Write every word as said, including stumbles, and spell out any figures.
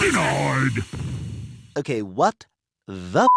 Denied! Okay, what the...